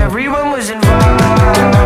Everyone was involved.